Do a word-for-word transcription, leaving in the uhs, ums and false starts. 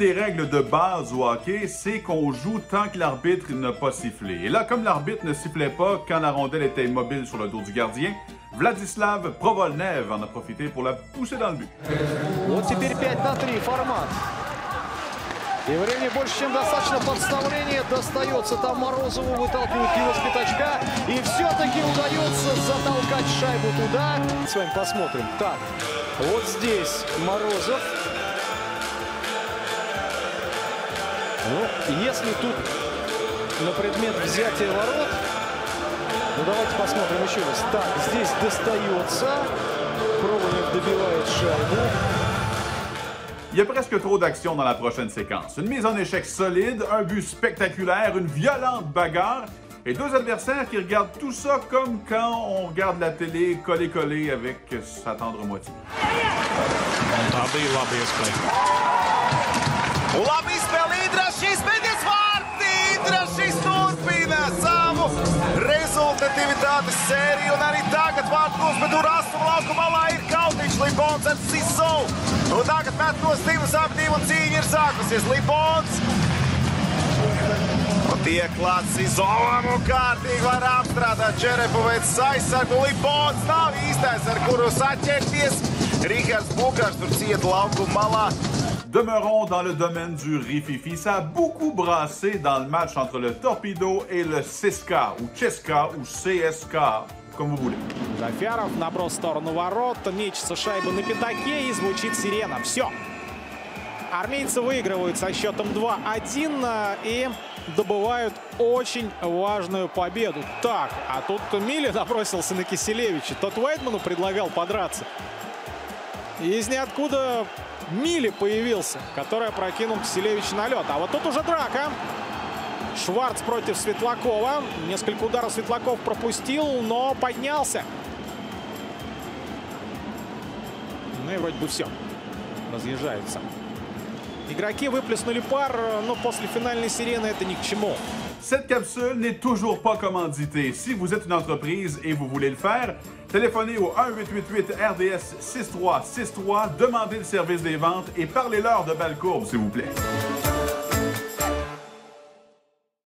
Une des règles de base au hockey, c'est qu'on joue tant que l'arbitre n'a pas sifflé. Et là, comme l'arbitre ne sifflait pas quand la rondelle était immobile sur le dos du gardien, Vladislav Provolnev en a profité pour la pousser dans le but. Вот теперь пять на три формат. И времени больше, чем достаточно. Подставление достается там Морозову, выталкивают его с пятачка. И все-таки удается затолкать шайбу туда. С вами посмотрим. Так, вот здесь Морозов. Ну, если тут на предмет взятия ворот, ну давайте посмотрим еще раз. Так, здесь достается. Проголев добивает шайбу. Il y a presque trop d'action dans la prochaine séquence. Une mise en échec solide, un but spectaculaire, une violente bagarre et deux adversaires qui regardent tout ça comme quand on regarde la télé collé-collé avec sa tendre moitié. Un tagad met tos divas ap divu un cīņa ir sākusies. Lipons. Un tiek klāts Sizovam un kārtīgi var apstrādāt. Čerepu veids aizsargu. Lipons nav īstais, ar kuru saķerties. Rihards Bukars tur ciet lauku malā. Demeurons dans le domaine du rififi. Ça a beaucoup brassé dans le match entre le Torpedo et le Ceska, ou Ceska, ou C S K A. Comme vous voulez. Зафяров, наброс в сторону ворот, мечется шайба на пятаке и звучит сирена. Все. Армейцы выигрывают со счетом два один и добывают очень важную победу. Так, а тут Миле набросился на Киселевича. Тот Вайтману предлагал подраться. Из ниоткуда Миле появился, который опрокинул Киселевича на лед. А вот тут уже драка. Шварц против Светлакова. Несколько ударов Светлаков пропустил, но поднялся. Ну и вроде бы все. Разъезжаются. Игроки выплеснули пар, но после финальной сирены это ни к чему. Cette capsule n'est toujours pas commanditée. Si vous êtes une entreprise et vous voulez le faire, téléphonez au un huit huit huit R D S six trois six trois, demandez le service des ventes et parlez-leur de Balle Courbe, s'il vous plaît.